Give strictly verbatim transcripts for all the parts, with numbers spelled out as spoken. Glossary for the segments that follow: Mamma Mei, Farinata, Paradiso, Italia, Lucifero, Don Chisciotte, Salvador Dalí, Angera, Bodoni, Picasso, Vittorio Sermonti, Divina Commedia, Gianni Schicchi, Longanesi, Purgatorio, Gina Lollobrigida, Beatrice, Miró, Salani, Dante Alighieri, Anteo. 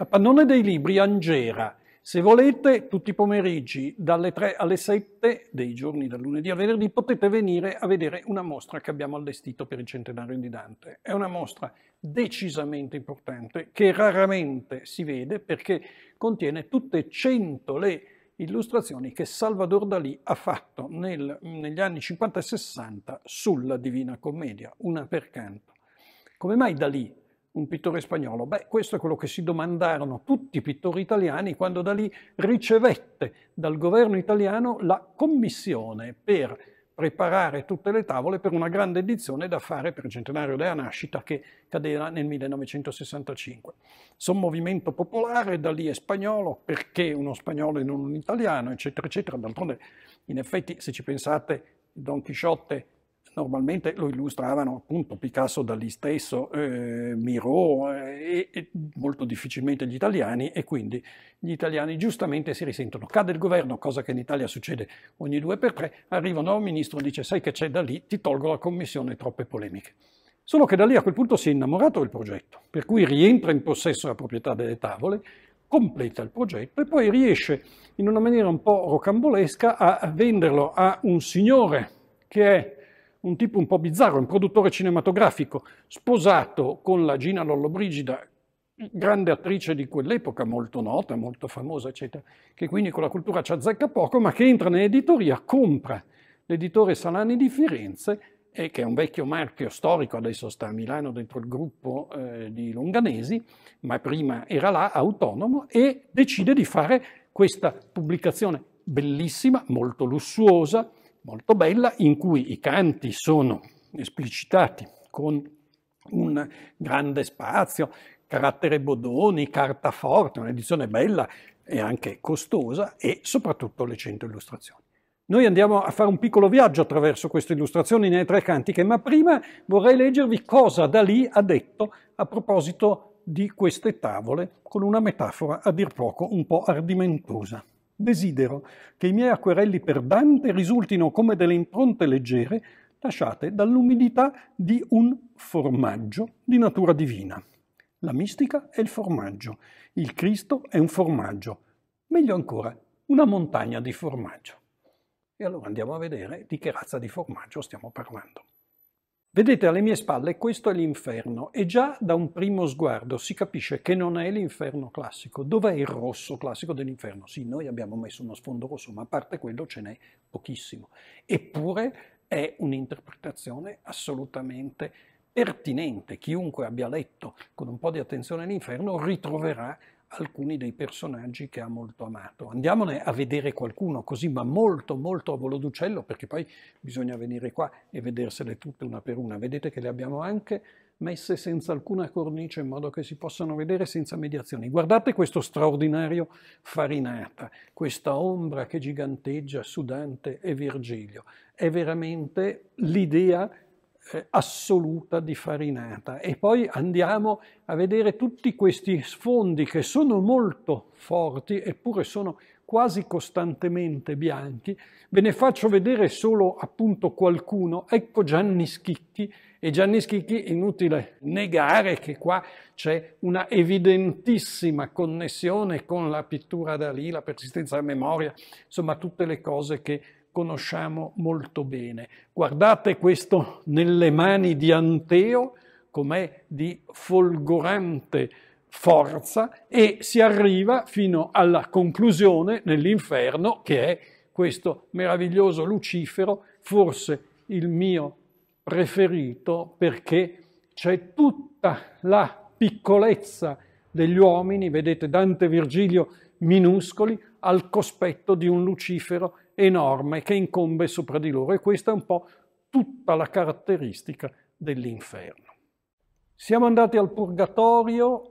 Capannone dei libri, Angera. Se volete, tutti i pomeriggi, dalle tre alle sette, dei giorni dal lunedì al venerdì, potete venire a vedere una mostra che abbiamo allestito per il centenario di Dante. È una mostra decisamente importante, che raramente si vede, perché contiene tutte cento le illustrazioni che Salvador Dalí ha fatto nel, negli anni cinquanta e sessanta sulla Divina Commedia, una per canto. Come mai Dalí, un pittore spagnolo? Beh, questo è quello che si domandarono tutti i pittori italiani quando Dalí ricevette dal governo italiano la commissione per preparare tutte le tavole per una grande edizione da fare per il centenario della nascita, che cadeva nel millenovecentosessantacinque. Su un movimento popolare, Dalí è spagnolo, perché uno spagnolo e non un italiano, eccetera, eccetera. D'altronde, in effetti, se ci pensate, Don Chisciotte normalmente lo illustravano appunto Picasso, Dalí stesso, eh, Miró, eh, e molto difficilmente gli italiani, e quindi gli italiani giustamente si risentono. Cade il governo, cosa che in Italia succede ogni due per tre, arriva un nuovo ministro e dice: sai che c'è Dalí, ti tolgo la commissione, troppe polemiche. Solo che Dalí a quel punto si è innamorato del progetto, per cui rientra in possesso della proprietà delle tavole, completa il progetto e poi riesce in una maniera un po' rocambolesca a venderlo a un signore che è un tipo un po' bizzarro, un produttore cinematografico, sposato con la Gina Lollobrigida, grande attrice di quell'epoca, molto nota, molto famosa, eccetera, che quindi con la cultura ci azzecca poco, ma che entra nell'editoria, compra l'editore Salani di Firenze, e che è un vecchio marchio storico, adesso sta a Milano dentro il gruppo eh, di Longanesi, ma prima era là, autonomo, e decide di fare questa pubblicazione bellissima, molto lussuosa, molto bella, in cui i canti sono esplicitati con un grande spazio, carattere Bodoni, carta forte, un'edizione bella e anche costosa, e soprattutto le cento illustrazioni. Noi andiamo a fare un piccolo viaggio attraverso queste illustrazioni nei tre cantiche, ma prima vorrei leggervi cosa Dalí ha detto a proposito di queste tavole, con una metafora a dir poco un po' ardimentosa. Desidero che i miei acquerelli per Dante risultino come delle impronte leggere lasciate dall'umidità di un formaggio di natura divina. La mistica è il formaggio, il Cristo è un formaggio, meglio ancora, una montagna di formaggio. E allora andiamo a vedere di che razza di formaggio stiamo parlando. Vedete alle mie spalle, questo è l'inferno, e già da un primo sguardo si capisce che non è l'inferno classico. Dov'è il rosso classico dell'inferno? Sì, noi abbiamo messo uno sfondo rosso, ma a parte quello ce n'è pochissimo. Eppure è un'interpretazione assolutamente pertinente. Chiunque abbia letto con un po' di attenzione l'inferno ritroverà alcuni dei personaggi che ha molto amato. Andiamone a vedere qualcuno così, ma molto molto a volo d'uccello, perché poi bisogna venire qua e vedersele tutte una per una. Vedete che le abbiamo anche messe senza alcuna cornice, in modo che si possano vedere senza mediazioni. Guardate questo straordinario Farinata, questa ombra che giganteggia su Dante e Virgilio. È veramente l'idea assoluta di Farinata. E poi andiamo a vedere tutti questi sfondi che sono molto forti, eppure sono quasi costantemente bianchi. Ve ne faccio vedere solo appunto qualcuno. Ecco Gianni Schicchi, e Gianni Schicchi, inutile negare che qua c'è una evidentissima connessione con la pittura Dalí, la persistenza della memoria, insomma tutte le cose che conosciamo molto bene. Guardate questo Nelle mani di Anteo, com'è di folgorante forza, e si arriva fino alla conclusione nell'inferno, che è questo meraviglioso Lucifero, forse il mio preferito, perché c'è tutta la piccolezza degli uomini, vedete Dante e Virgilio minuscoli, al cospetto di un Lucifero enorme che incombe sopra di loro, e questa è un po' tutta la caratteristica dell'inferno. Siamo andati al Purgatorio.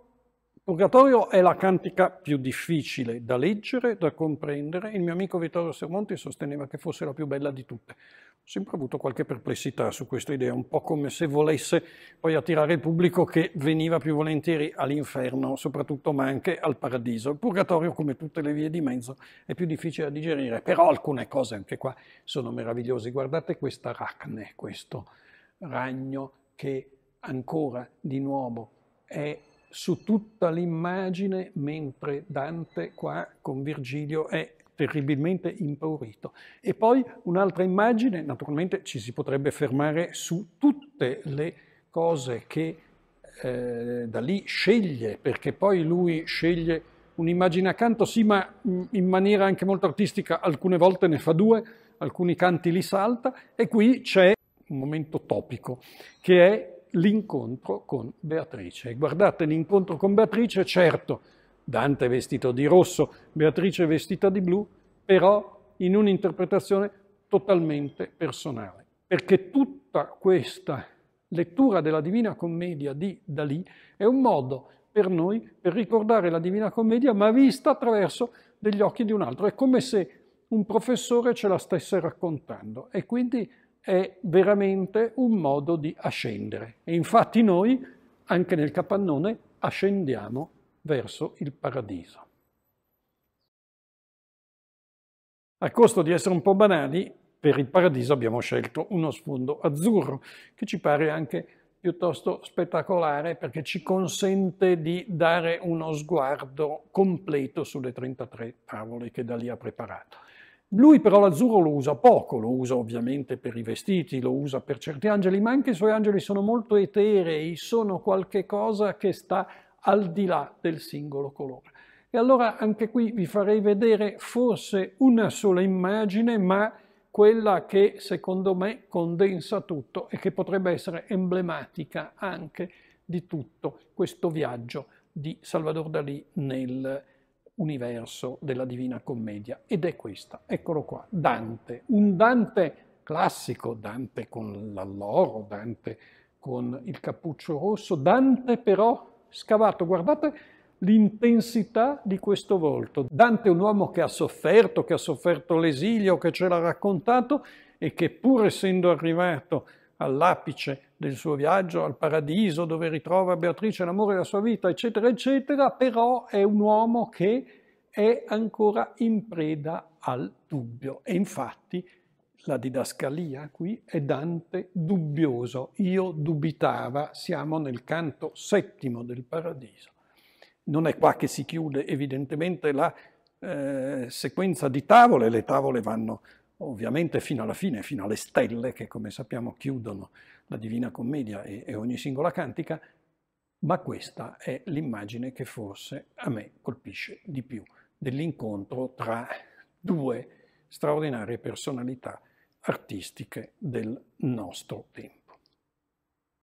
Il Purgatorio è la cantica più difficile da leggere, da comprendere. Il mio amico Vittorio Sermonti sosteneva che fosse la più bella di tutte. Ho sempre avuto qualche perplessità su questa idea, un po' come se volesse poi attirare il pubblico che veniva più volentieri all'inferno, soprattutto, ma anche al paradiso. Il Purgatorio, come tutte le vie di mezzo, è più difficile da digerire, però alcune cose anche qua sono meravigliose. Guardate questa aracne, questo ragno che ancora di nuovo è su tutta l'immagine, mentre Dante qua con Virgilio è terribilmente impaurito. E poi un'altra immagine, naturalmente ci si potrebbe fermare su tutte le cose che eh, Dalì sceglie, perché poi lui sceglie un'immagine accanto, sì, ma in maniera anche molto artistica, alcune volte ne fa due, alcuni canti li salta, e qui c'è un momento topico, che è l'incontro con Beatrice. Guardate, l'incontro con Beatrice, certo, Dante è vestito di rosso, Beatrice è vestita di blu, però in un'interpretazione totalmente personale, perché tutta questa lettura della Divina Commedia di Dalì è un modo per noi per ricordare la Divina Commedia, ma vista attraverso degli occhi di un altro. È come se un professore ce la stesse raccontando, e quindi è veramente un modo di ascendere. E infatti noi, anche nel capannone, ascendiamo verso il paradiso. A costo di essere un po' banali, per il paradiso abbiamo scelto uno sfondo azzurro, che ci pare anche piuttosto spettacolare, perché ci consente di dare uno sguardo completo sulle trentatré tavole che Dalì ha preparato. Lui però l'azzurro lo usa poco, lo usa ovviamente per i vestiti, lo usa per certi angeli, ma anche i suoi angeli sono molto eterei, sono qualche cosa che sta al di là del singolo colore. E allora anche qui vi farei vedere forse una sola immagine, ma quella che secondo me condensa tutto e che potrebbe essere emblematica anche di tutto questo viaggio di Salvador Dalì nel universo della Divina Commedia, ed è questa, eccolo qua, Dante, un Dante classico, Dante con l'alloro, Dante con il cappuccio rosso, Dante però scavato, guardate l'intensità di questo volto. Dante è un uomo che ha sofferto, che ha sofferto l'esilio, che ce l'ha raccontato e che pur essendo arrivato all'apice del suo viaggio, al paradiso dove ritrova Beatrice, l'amore della sua vita, eccetera, eccetera, però è un uomo che è ancora in preda al dubbio. E infatti la didascalia qui è Dante dubbioso. Io dubitava, siamo nel canto settimo del paradiso. Non è qua che si chiude evidentemente la eh, sequenza di tavole, le tavole vanno ovviamente fino alla fine, fino alle stelle che come sappiamo chiudono la Divina Commedia e, e ogni singola cantica, ma questa è l'immagine che forse a me colpisce di più, dell'incontro tra due straordinarie personalità artistiche del nostro tempo.